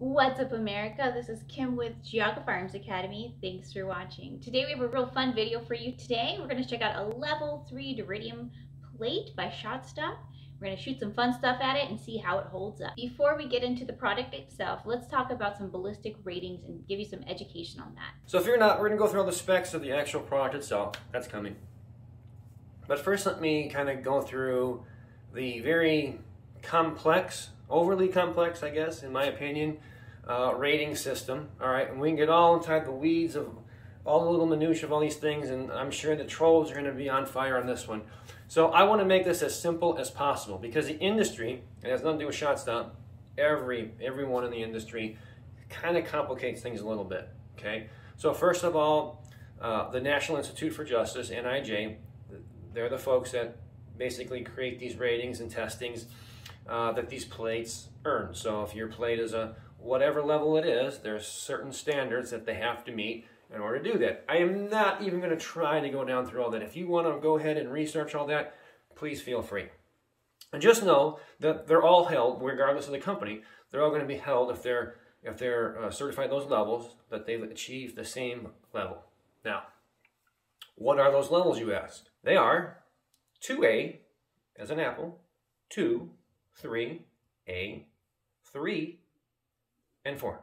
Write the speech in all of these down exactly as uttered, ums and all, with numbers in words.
What's up, America? This is Kim with Geauga Firearms Academy. Thanks for watching. Today we have a real fun video for you. Today we're going to check out a level three Duritium plate by ShotStop. We're going to shoot some fun stuff at it and see how it holds up. Before we get into the product itself, let's talk about some ballistic ratings and give you some education on that. So if you're not, we're going to go through all the specs of the actual product itself. That's coming. But first let me kind of go through the very complex, overly complex, I guess, in my opinion, uh, rating system. All right, and we can get all inside the weeds of all the little minutiae of all these things, and I'm sure the trolls are going to be on fire on this one. So I want to make this as simple as possible, because the industry, and it has nothing to do with ShotStop, every everyone in the industry kind of complicates things a little bit. Okay, so first of all, uh, the National Institute for Justice, N I J, they're the folks that basically create these ratings and testings Uh, that these plates earn. So if your plate is a whatever level it is, there's certain standards that they have to meet in order to do that. I am not even going to try to go down through all that. If you want to go ahead and research all that, please feel free. And just know that they're all held, regardless of the company, they're all going to be held if they're if they're uh, certified those levels, that they've achieved the same level. Now, what are those levels, you asked? They are two A, as an apple, two, three A, three, and four.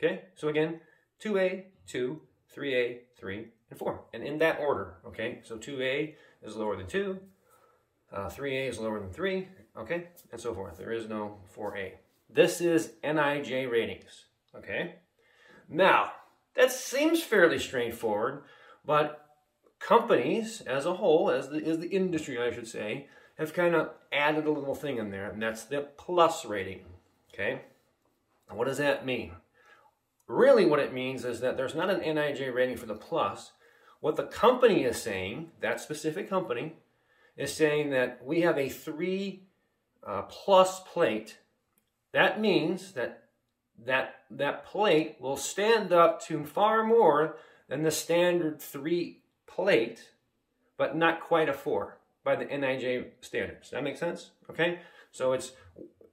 Okay, so again, two A, two, three A, three, and four, and in that order. Okay, so two A is lower than two, uh, three A is lower than three, okay, and so forth. There is no four A. This is N I J ratings. Okay, now that seems fairly straightforward, but companies as a whole, as the, as the industry, I should say, have kind of added a little thing in there, and that's the plus rating. Okay, what does that mean? Really what it means is that there's not an N I J rating for the plus. What the company is saying, that specific company, is saying that we have a three uh, plus plate. That means that, that that plate will stand up to far more than the standard three plate, but not quite a four. By the N I J standards. Does that make sense? Okay, so it's,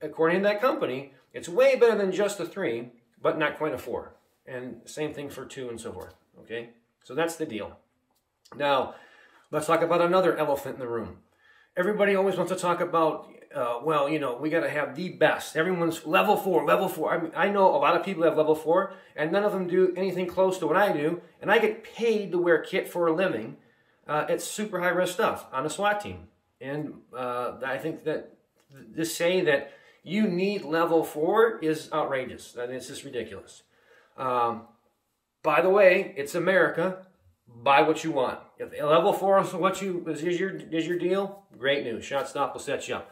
according to that company, it's way better than just a three, but not quite a four. And same thing for two and so forth. Okay, so that's the deal. Now, let's talk about another elephant in the room. Everybody always wants to talk about, uh, well, you know, we got to have the best. Everyone's level four, level four. I mean, I know a lot of people have level four, and none of them do anything close to what I do. And I get paid to wear kit for a living. Uh, it's super high-risk stuff on a SWAT team. And uh, I think that to say that you need level four is outrageous. I mean, it's just ridiculous. Um, by the way, it's America. Buy what you want. If level four is, what you, is, your, is your deal, great news. ShotStop will set you up.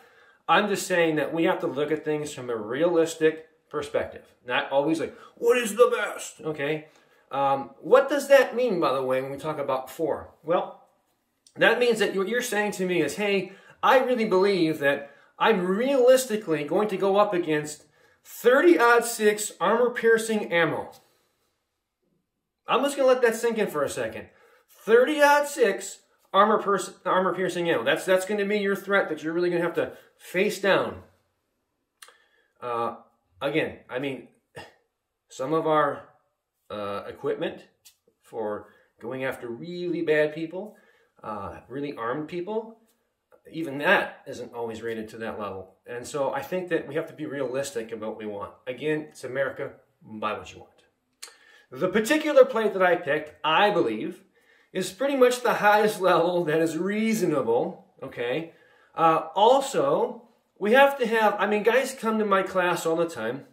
I'm just saying that we have to look at things from a realistic perspective. Not always like, what is the best? Okay. Um, what does that mean, by the way, when we talk about four? Well, that means that what you're saying to me is, hey, I really believe that I'm realistically going to go up against thirty aught six armor-piercing ammo. I'm just going to let that sink in for a second. thirty aught six armor armor-piercing ammo. That's, that's going to be your threat that you're really going to have to face down. Uh, again, I mean, some of our uh, equipment for going after really bad people, Uh, really armed people, even that isn't always rated to that level. And so I think that we have to be realistic about what we want. Again, it's America, buy what you want. The particular plate that I picked, I believe, is pretty much the highest level that is reasonable, okay? Uh, also, we have to have, I mean, guys come to my class all the time,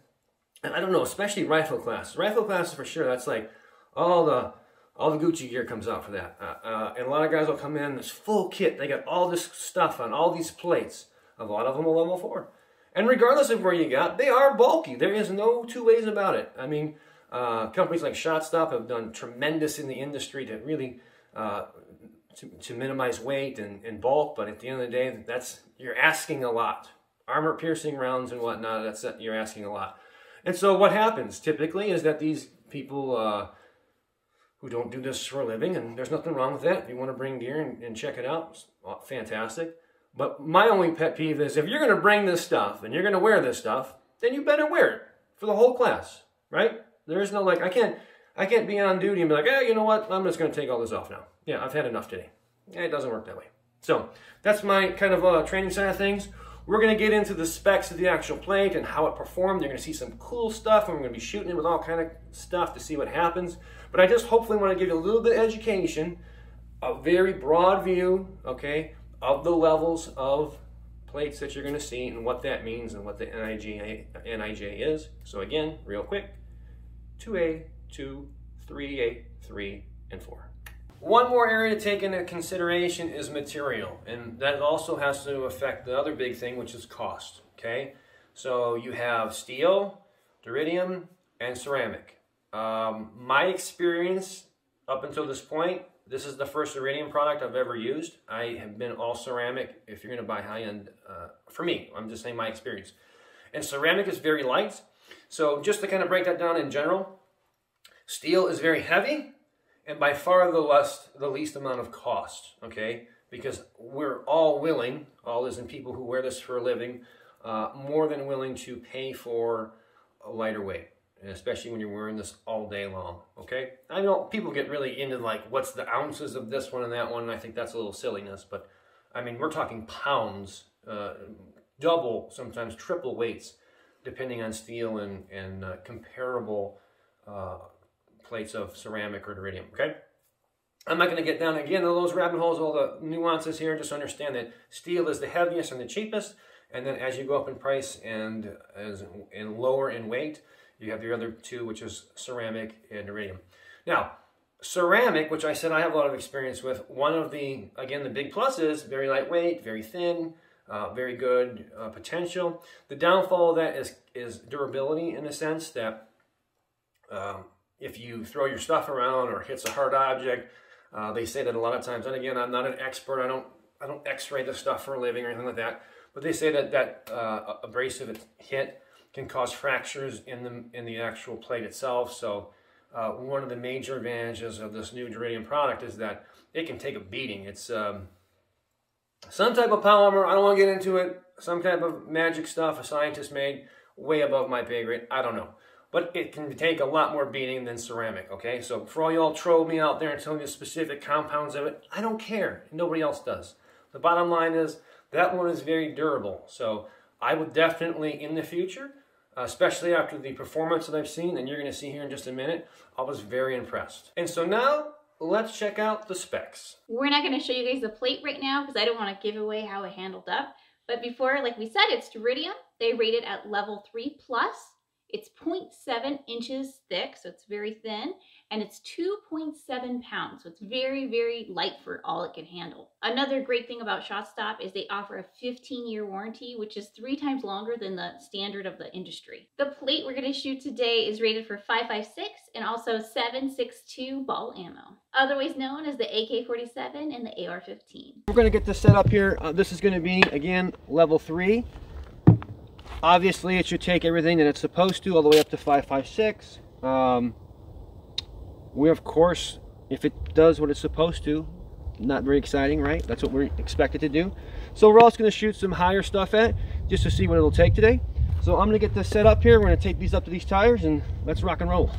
and I don't know, especially rifle class. Rifle class, for sure, that's like all the All the Gucci gear comes out for that. Uh, uh, and a lot of guys will come in, this full kit. They got all this stuff on all these plates. A lot of them are level four. And regardless of where you got, they are bulky. There is no two ways about it. I mean, uh, companies like ShotStop have done tremendous in the industry to really, uh, to, to minimize weight and, and bulk. But at the end of the day, that's, you're asking a lot. Armor-piercing rounds and whatnot, that's, you're asking a lot. And so what happens typically is that these people... Uh, who don't do this for a living, and there's nothing wrong with that. If you want to bring gear and, and check it out, it's fantastic. But my only pet peeve is, if you're going to bring this stuff and you're going to wear this stuff, then you better wear it. for the whole class, right? There is no like, I can't, I can't be on duty and be like, hey, you know what? I'm just going to take all this off now. Yeah, I've had enough today. Yeah, it doesn't work that way. So that's my kind of uh, training side of things. We're going to get into the specs of the actual plate and how it performed. You're going to see some cool stuff, and we're going to be shooting it with all kind of stuff to see what happens. But I just hopefully want to give you a little bit of education, a very broad view, okay, of the levels of plates that you're going to see and what that means and what the N I J is. So again, real quick, two A, two, three A, three, and four. One more area to take into consideration is material, and that also has to affect the other big thing, which is cost, okay? So you have steel, duritium, and ceramic. Um, my experience up until this point, this is the first duritium product I've ever used. I have been all ceramic. If you're gonna buy high-end, uh, for me, I'm just saying my experience. And ceramic is very light. So just to kind of break that down in general, steel is very heavy, and by far the least, the least amount of cost, okay? Because we're all willing, all as in people who wear this for a living, uh, more than willing to pay for a lighter weight, and especially when you're wearing this all day long, okay? I know people get really into like, what's the ounces of this one and that one, and I think that's a little silliness, but I mean, we're talking pounds, uh, double, sometimes triple weights, depending on steel and, and uh, comparable uh, plates of ceramic or duritium, okay? I'm not gonna get down again to those rabbit holes, all the nuances here, just understand that steel is the heaviest and the cheapest, and then as you go up in price and as and lower in weight, you have the other two, which is ceramic and duritium. Now, ceramic, which I said I have a lot of experience with, one of the, again, the big pluses, very lightweight, very thin, Uh, very good uh, potential. The downfall of that is, is durability in a sense that um, if you throw your stuff around or hits a hard object, uh, they say that a lot of times, and again, I'm not an expert, I don't, I don't x-ray this stuff for a living or anything like that, but they say that that uh, abrasive hit can cause fractures in the, in the actual plate itself. So uh, one of the major advantages of this new duritium product is that it can take a beating. It's um, some type of polymer, I don't want to get into it, some type of magic stuff a scientist made, way above my pay grade, I don't know. But it can take a lot more beating than ceramic, okay? So for all y'all troll me out there and tell me the specific compounds of it, I don't care, nobody else does. The bottom line is, that one is very durable. So I would definitely, in the future, especially after the performance that I've seen, and you're going to see here in just a minute, I was very impressed. And so now, let's check out the specs. We're not going to show you guys the plate right now because I don't want to give away how it handled up. But before, like we said, it's duritium. They rate it at level three plus. It's zero point seven inches thick, so it's very thin. And it's two point seven pounds, so it's very, very light for all it can handle. Another great thing about ShotStop is they offer a fifteen year warranty, which is three times longer than the standard of the industry. The plate we're gonna shoot today is rated for five five six and also seven six two ball ammo, otherwise known as the A K forty-seven and the A R fifteen. We're gonna get this set up here. Uh, this is gonna be, again, level three. Obviously, it should take everything that it's supposed to, all the way up to five five six. Um, we, of course, if it does what it's supposed to, not very exciting, right? That's what we're expected to do. So we're also going to shoot some higher stuff at, just to see what it'll take today. So I'm going to get this set up here. We're going to take these up to these tires, and let's rock and roll.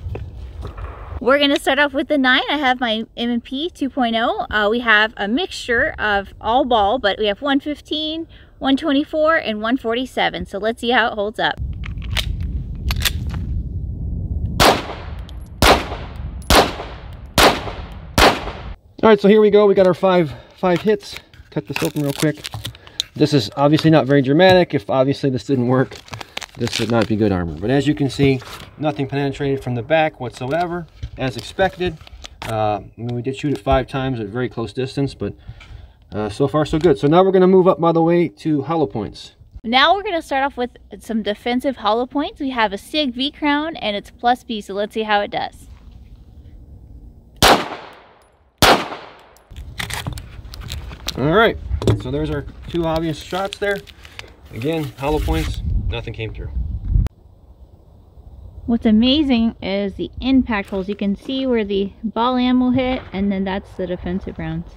We're going to start off with the nine. I have my M and P two point oh. Uh, we have a mixture of all ball, but we have one fifteen, one twenty-four, and one forty-seven. So let's see how it holds up. All right, so here we go. We got our five five hits. Cut this open real quick. This is obviously not very dramatic. If obviously this didn't work, this would not be good armor. But as you can see, nothing penetrated from the back whatsoever, as expected. Uh, I mean, we did shoot it five times at a very close distance, but uh, so far so good. So now we're gonna move up, by the way, to hollow points. Now we're gonna start off with some defensive hollow points. We have a Sig V-Crown and it's plus B, so let's see how it does. All right, so there's our two obvious shots there. Again, hollow points, nothing came through. What's amazing is the impact holes. You can see where the ball ammo hit, and then that's the defensive rounds.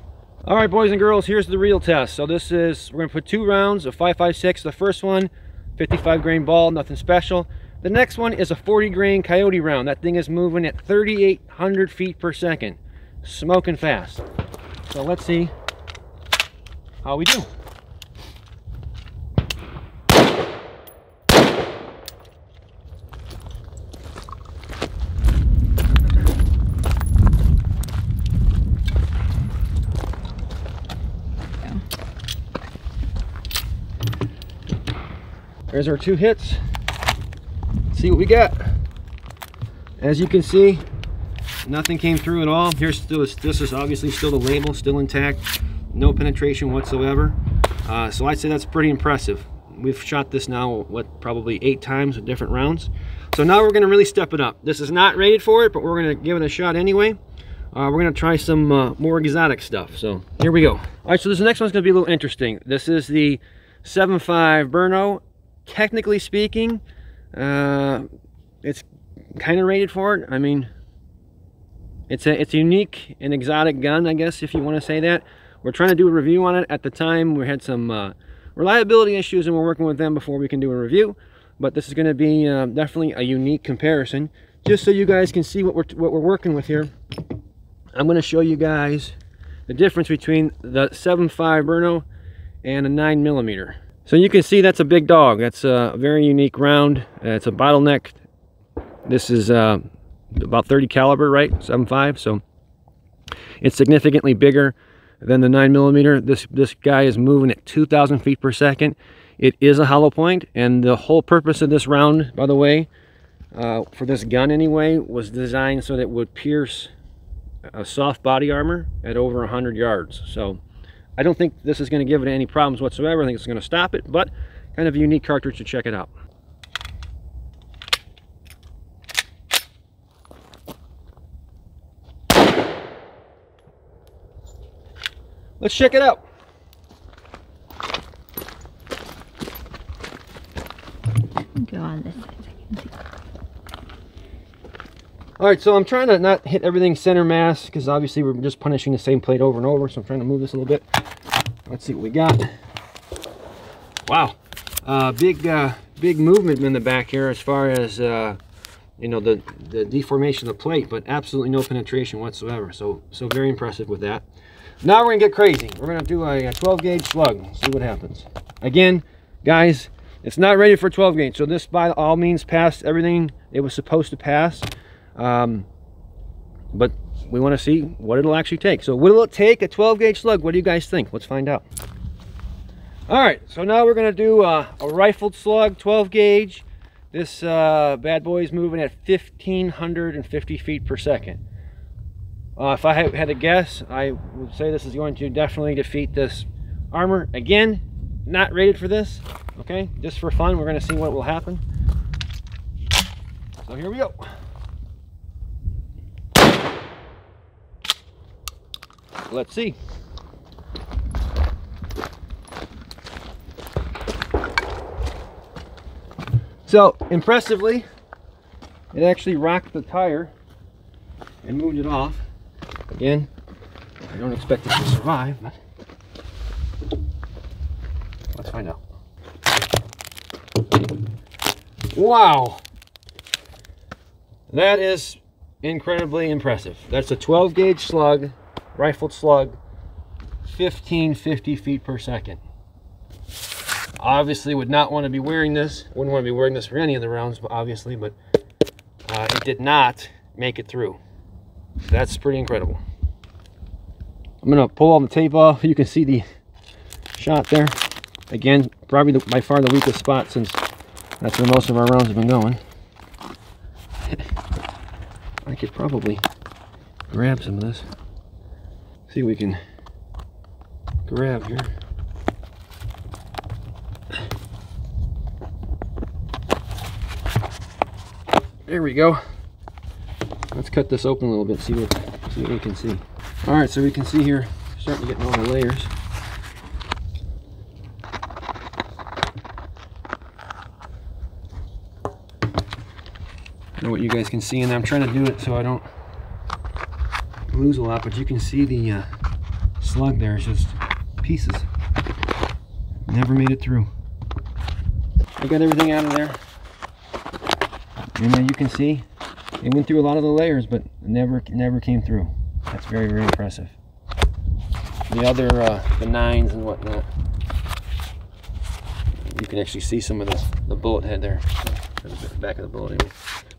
All right, boys and girls, here's the real test. So this is, we're gonna put two rounds of five five six. The first one, fifty-five grain ball, nothing special. The next one is a forty grain coyote round. That thing is moving at thirty-eight hundred feet per second, smoking fast. So let's see how we do. There's our two hits. Let's see what we got. As you can see, nothing came through at all. Here's still this, this is obviously still the label, still intact, no penetration whatsoever. Uh, so I'd say that's pretty impressive. We've shot this now, what, probably eight times with different rounds. So now we're gonna really step it up. This is not rated for it, but we're gonna give it a shot anyway. Uh, we're gonna try some uh, more exotic stuff. So here we go. All right, so this next one's gonna be a little interesting. This is the seven point five Brno. Technically speaking, uh, it's kind of rated for it. I mean, it's a, it's a unique and exotic gun, I guess, if you want to say that. We're trying to do a review on it. At the time, we had some uh, reliability issues, and we're working with them before we can do a review. But this is going to be uh, definitely a unique comparison. Just so you guys can see what we're, what we're working with here, I'm going to show you guys the difference between the seven point five Brno and a nine millimeter. So you can see that's a big dog. That's a very unique round. Uh, it's a bottleneck. This is uh, about thirty caliber, right? seven point five. So it's significantly bigger than the nine millimeter. This, this guy is moving at two thousand feet per second. It is a hollow point. And the whole purpose of this round, by the way, uh, for this gun anyway, was designed so that it would pierce a soft body armor at over one hundred yards. So I don't think this is going to give it any problems whatsoever. I think it's going to stop it, but kind of a unique cartridge, to check it out. Let's check it out. Go on this side so I can see. All right, so I'm trying to not hit everything center mass, because obviously we're just punishing the same plate over and over. So I'm trying to move this a little bit. Let's see what we got. Wow, uh, big, uh, big movement in the back here as far as uh, you know, the the deformation of the plate, but absolutely no penetration whatsoever. So, so very impressive with that. Now we're gonna get crazy. We're gonna do a, a twelve gauge slug. See what happens. Again, guys, it's not rated for twelve gauge, so this by all means passed everything it was supposed to pass. Um, but we want to see what it'll actually take. So will it take a twelve gauge slug? What do you guys think? Let's find out. All right, so now we're going to do uh, a rifled slug, twelve gauge. This uh, bad boy is moving at fifteen fifty feet per second. Uh, if I had to guess, I would say this is going to definitely defeat this armor. Again, not rated for this. Okay, just for fun, we're going to see what will happen. So here we go. Let's see. So impressively, it actually rocked the tire and moved it off. Again, I don't expect it to survive, but let's find out. Wow, that is incredibly impressive. That's a twelve gauge slug, rifled slug, fifteen fifty feet per second. Obviously would not want to be wearing this, wouldn't want to be wearing this for any of the rounds, obviously, but uh, it did not make it through. That's pretty incredible. I'm gonna pull all the tape off. You can see the shot there. Again, probably the, by far the weakest spot, since that's where most of our rounds have been going. I could probably grab some of this. See what we can grab here. There we go. Let's cut this open a little bit, see what, see what we can see. All right, so we can see here, starting to get all the layers. I don't know what you guys can see, and I'm trying to do it so I don't lose a lot, but you can see the uh, slug there is just pieces. Never made it through. I got everything out of there. And then you can see it went through a lot of the layers, but never never came through. That's very, very impressive. The other, uh, the nines and whatnot, you can actually see some of the, the bullet head there, the back of the bullet anyway.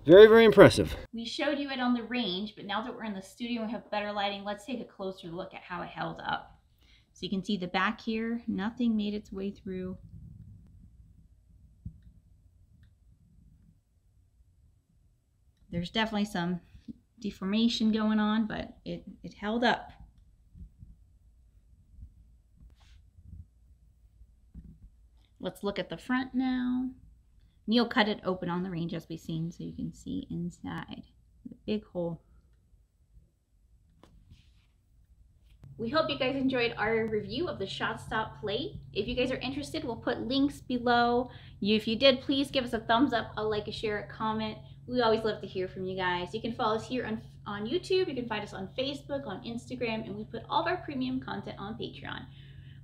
Very, very impressive. We showed you it on the range, but now that we're in the studio and we have better lighting, let's take a closer look at how it held up. So you can see the back here, nothing made its way through. There's definitely some deformation going on, but it, it held up. Let's look at the front now. Neil cut it open on the range as we've seen, so you can see inside the big hole. We hope you guys enjoyed our review of the ShotStop plate. If you guys are interested, we'll put links below. You, if you did, please give us a thumbs up, a like, a share, a comment. We always love to hear from you guys. You can follow us here on, on YouTube. You can find us on Facebook, on Instagram, and we put all of our premium content on Patreon.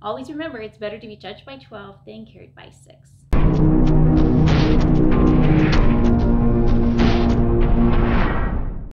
Always remember, it's better to be judged by twelve than carried by six.